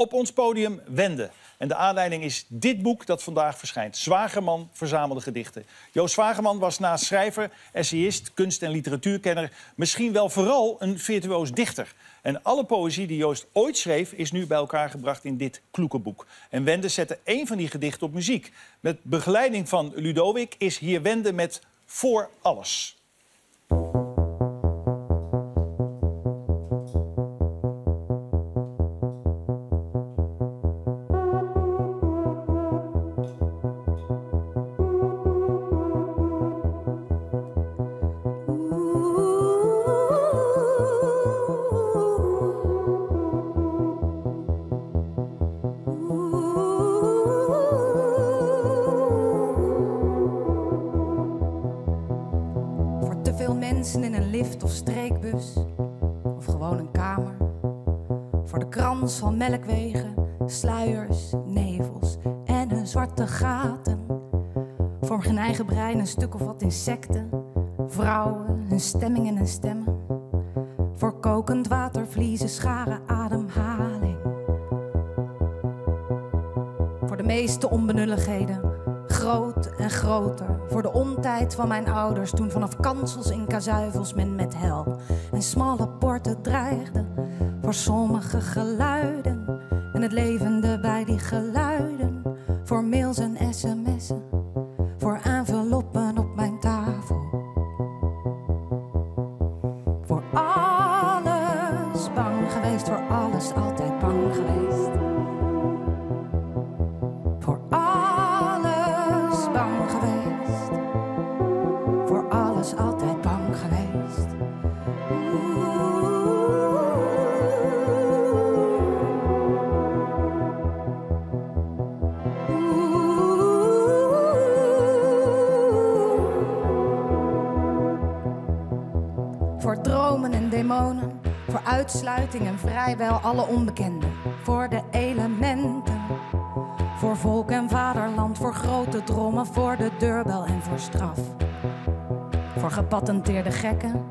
Op ons podium Wende. En de aanleiding is dit boek dat vandaag verschijnt. Zwagerman verzamelde gedichten. Joost Zwagerman was naast schrijver, essayist, kunst- en literatuurkenner... misschien wel vooral een virtuoos dichter. En alle poëzie die Joost ooit schreef... is nu bij elkaar gebracht in dit kloeke boek. En Wende zette één van die gedichten op muziek. Met begeleiding van LudoWic is hier Wende met Voor Alles. Mensen in een lift of streekbus, of gewoon een kamer. Voor de krans van melkwegen, sluiers, nevels en hun zwarte gaten. Vorm geen eigen brein, een stuk of wat insecten, vrouwen, hun stemmingen en stemmen. Voor kokend water, vliezen, scharen, ademhaling. Voor de meeste onbenulligheden. Groot en groter, voor de ontijd van mijn ouders... toen vanaf kansels in kazuivels men met hel en smalle poorten dreigde. Voor sommige geluiden en het levende bij die geluiden. Voor mails en sms'en, voor enveloppen op mijn tafel. Voor alles bang geweest, voor alles altijd bang geweest. Altijd bang geweest. Voor dromen en demonen, voor uitsluiting en vrijwel alle onbekenden, voor de elementen, voor volk en vaderland, voor grote drommen, voor de deurbel en voor straf. Voor gepatenteerde gekken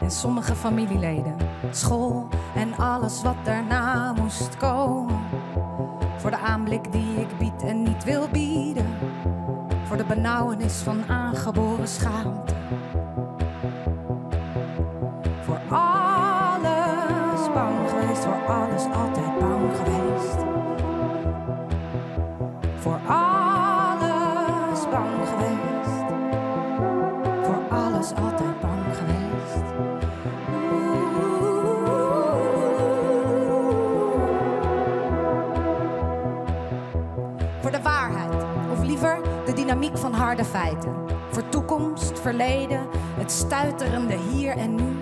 en sommige familieleden. School en alles wat daarna moest komen. Voor de aanblik die ik bied en niet wil bieden. Voor de benauwenis van aangeboren schaamte. Voor alles bang geweest, voor alles altijd bang geweest. Voor alles bang geweest. Is altijd bang geweest. Voor de waarheid, of liever de dynamiek van harde feiten. Voor toekomst, verleden, het stuiterende hier en nu.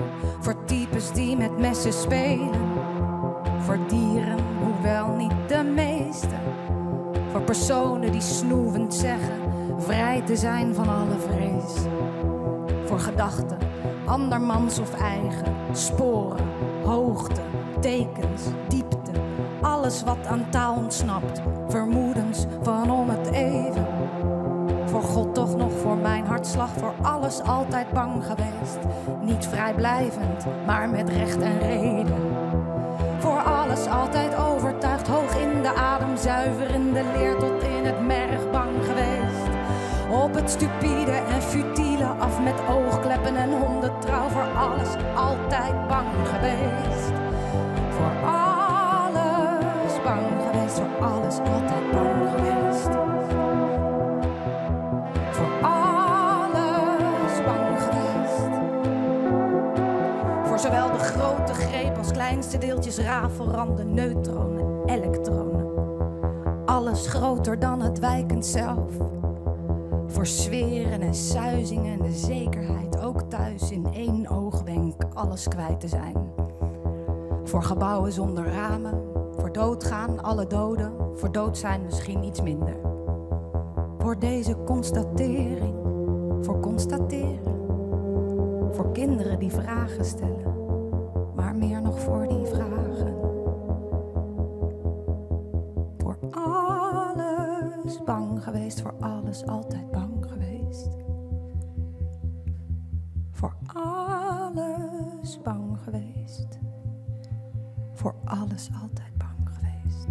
Voor types die met messen spelen. Voor dieren, hoewel niet de meeste. Voor personen die snoevend zeggen vrij te zijn van alle vrees. Voor gedachten, andermans of eigen, sporen, hoogte, tekens, diepte. Alles wat aan taal ontsnapt, vermoedens van om het even. Voor God toch nog, voor mijn hartslag, voor alles altijd bang geweest. Niet vrijblijvend, maar met recht en reden. Voor alles altijd overtuigd, hoog in de adem, zuiver in de leer, tot in het merg bang geweest. Op het stupide en futiele af met oogkleppen en hondentrouw. Voor alles altijd bang geweest. Voor alles bang geweest. Voor alles altijd bang geweest. Voor alles bang geweest. Voor zowel de grote greep als kleinste deeltjes, rafelranden, neutronen, elektronen. Alles groter dan het wijkend zelf. Voor sferen en suizingen en de zekerheid ook thuis in één oogwenk alles kwijt te zijn. Voor gebouwen zonder ramen, voor doodgaan, alle doden, voor dood zijn misschien iets minder. Voor deze constatering, voor constateren, voor kinderen die vragen stellen, maar meer nog voor die vragen. Voor alles bang geweest, voor alles altijd bang. Voor alles bang geweest. Voor alles altijd bang geweest.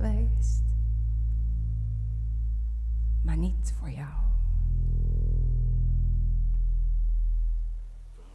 geweest, maar niet voor jou.